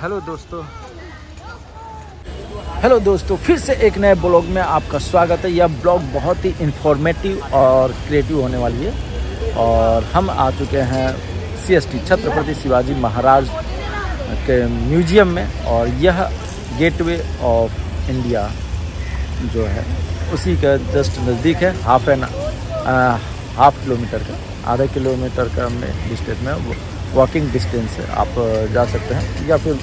Hello दोस्तों फिर से एक नए ब्लॉग में आपका स्वागत है। यह ब्लॉग बहुत ही इन्फॉर्मेटिव और क्रिएटिव होने वाली है और हम आ चुके हैं सीएसटी छत्रपति शिवाजी महाराज के म्यूजियम में और यह गेटवे ऑफ इंडिया जो है उसी का जस्ट नज़दीक है। हाफ किलोमीटर का आधा किलोमीटर का में डिस्टेंस में वॉकिंग डिस्टेंस है, आप जा सकते हैं। या फिर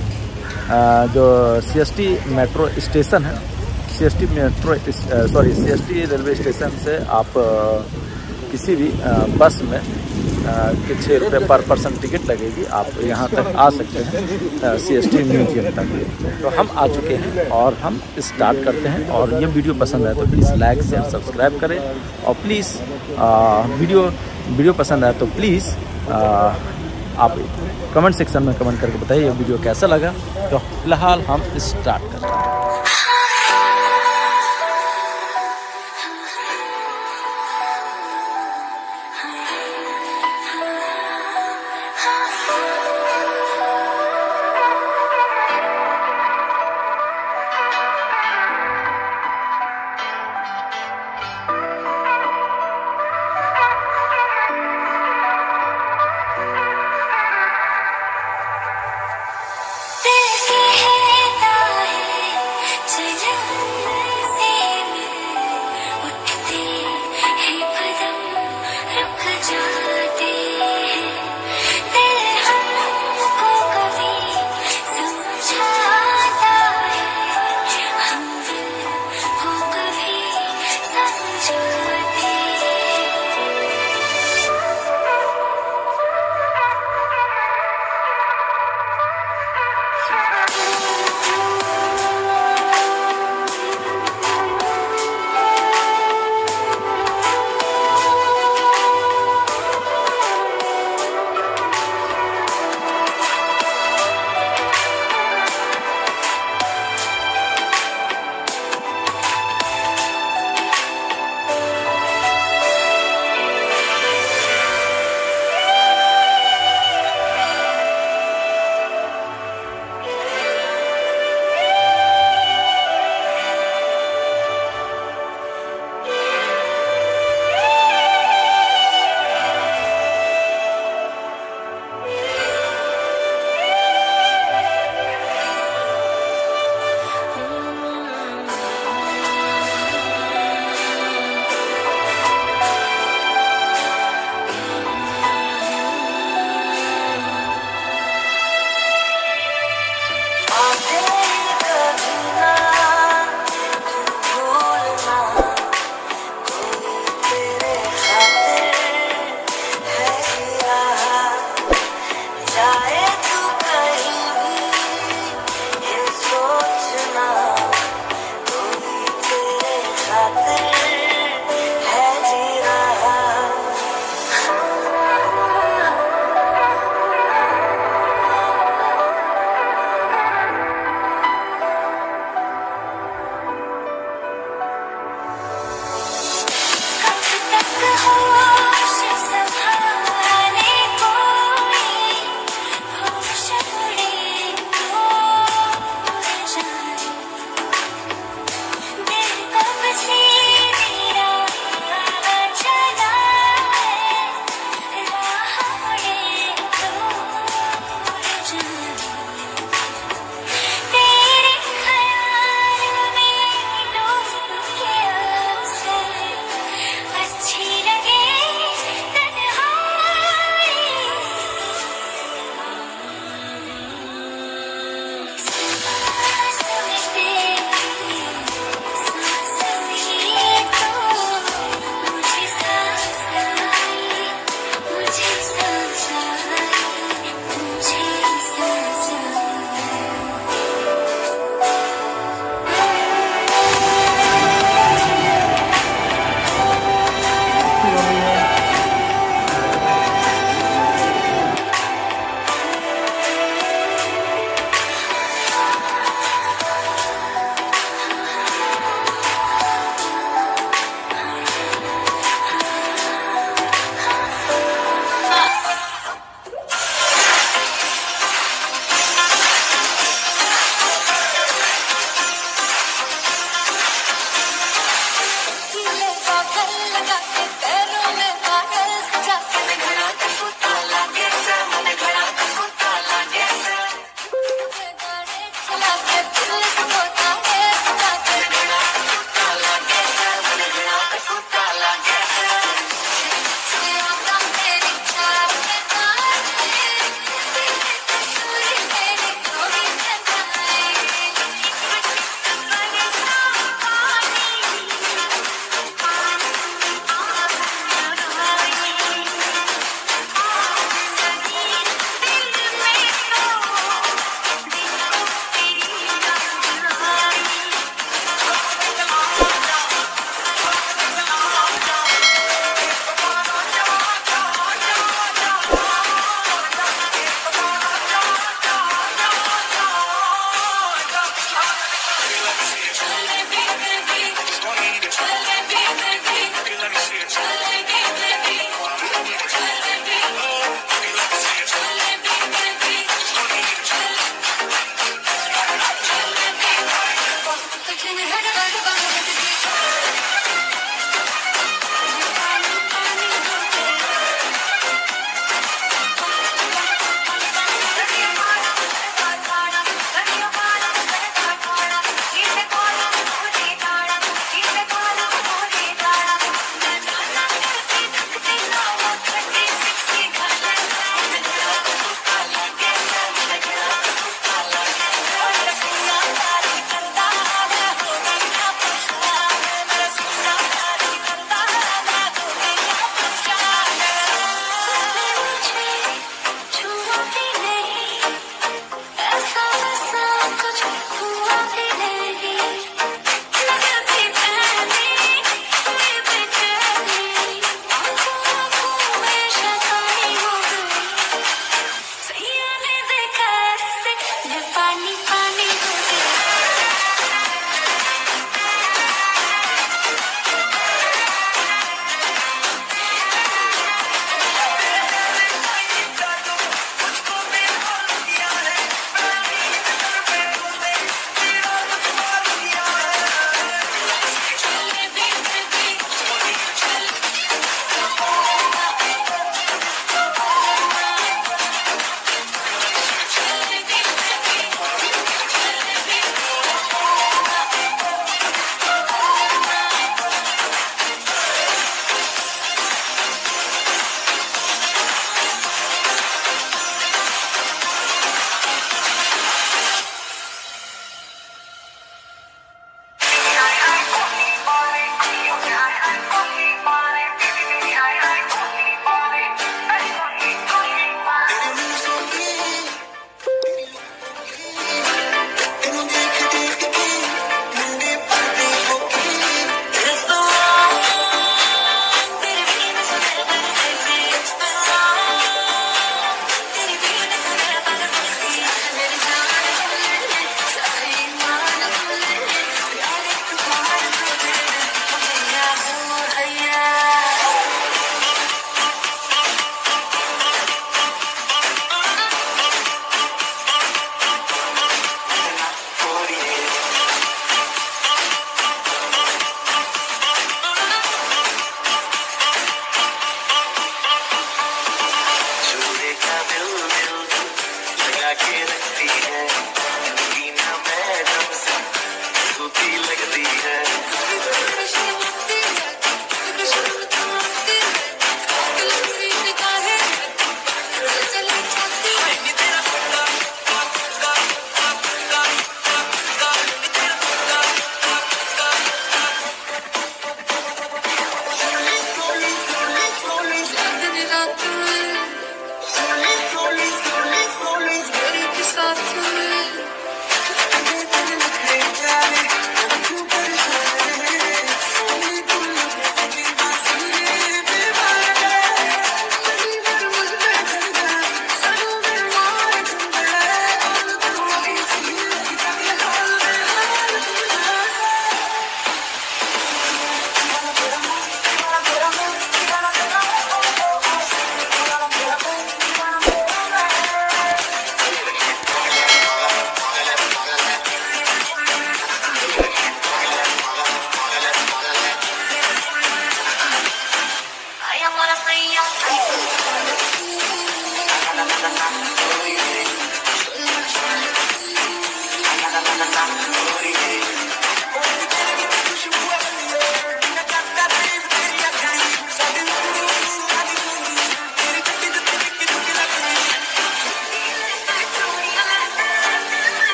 जो सीएसटी मेट्रो स्टेशन है, सीएसटी रेलवे स्टेशन से आप किसी भी बस में के 6 रुपये पर पर्सन टिकट लगेगी, आप यहाँ तक आ सकते हैं सीएसटी म्यूजियम तक। तो हम आ चुके हैं और हम स्टार्ट करते हैं। और ये वीडियो पसंद आए तो प्लीज़ लाइक शेयर सब्सक्राइब करें और प्लीज़ वीडियो पसंद आए तो प्लीज़ आप कमेंट सेक्शन में कमेंट करके बताइए ये वीडियो कैसा लगा। तो फिलहाल हम स्टार्ट करते हैं।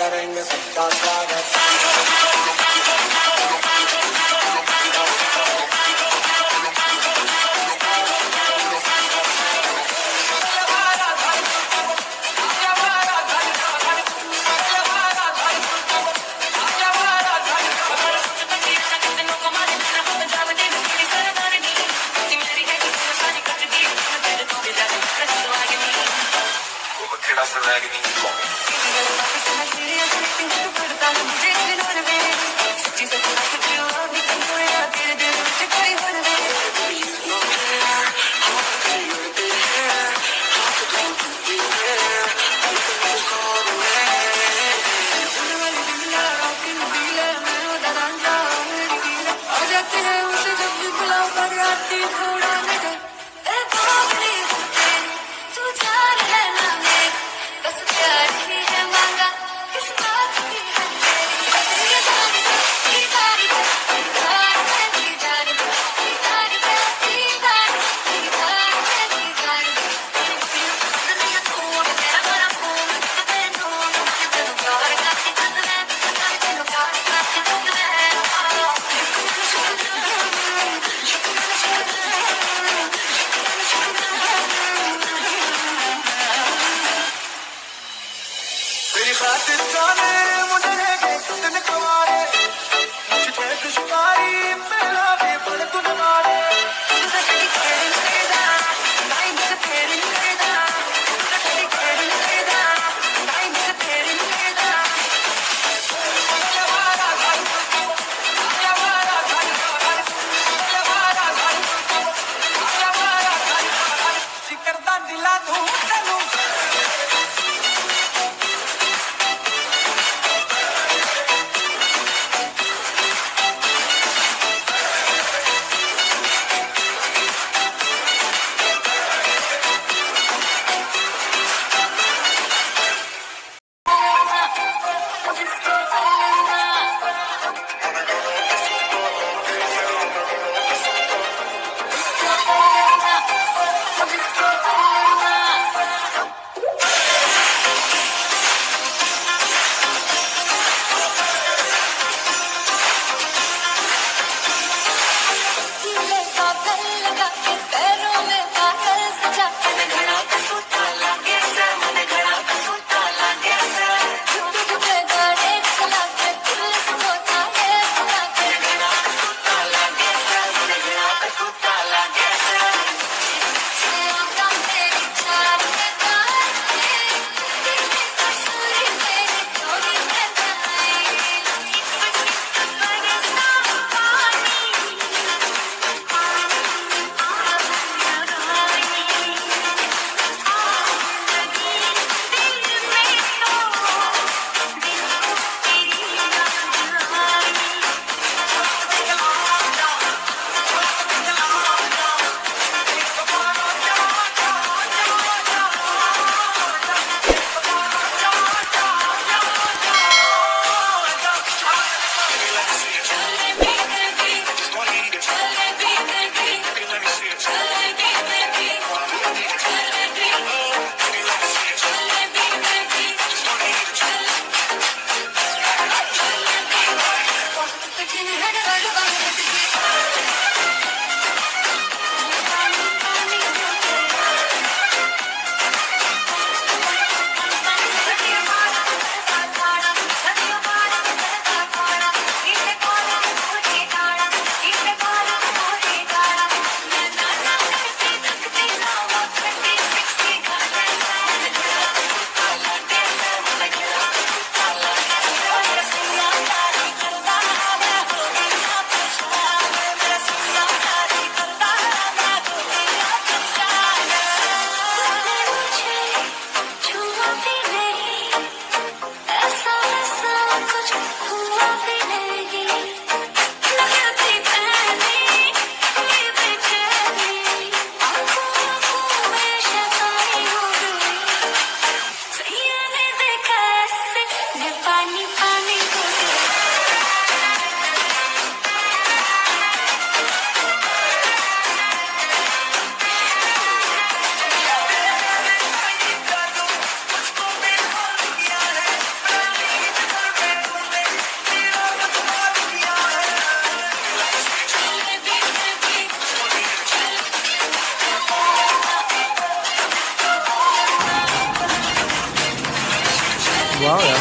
करेंगे सबका واو يا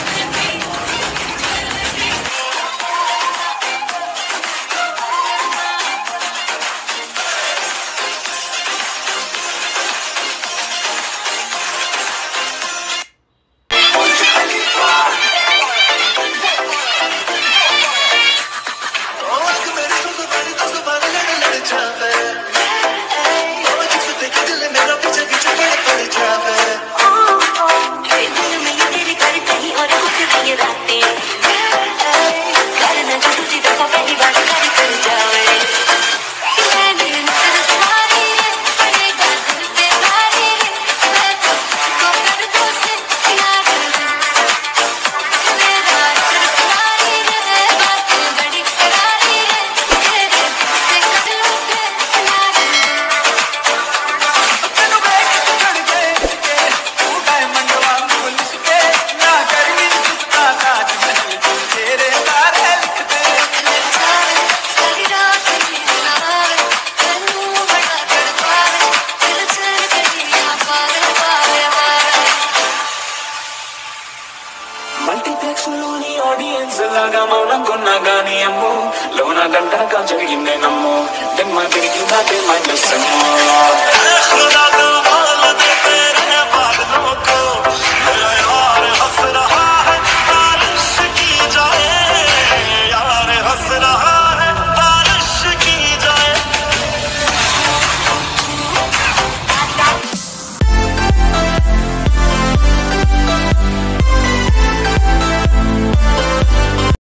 Loona ganta ka jariginde nammo, then ma dirigina te ma jasamo.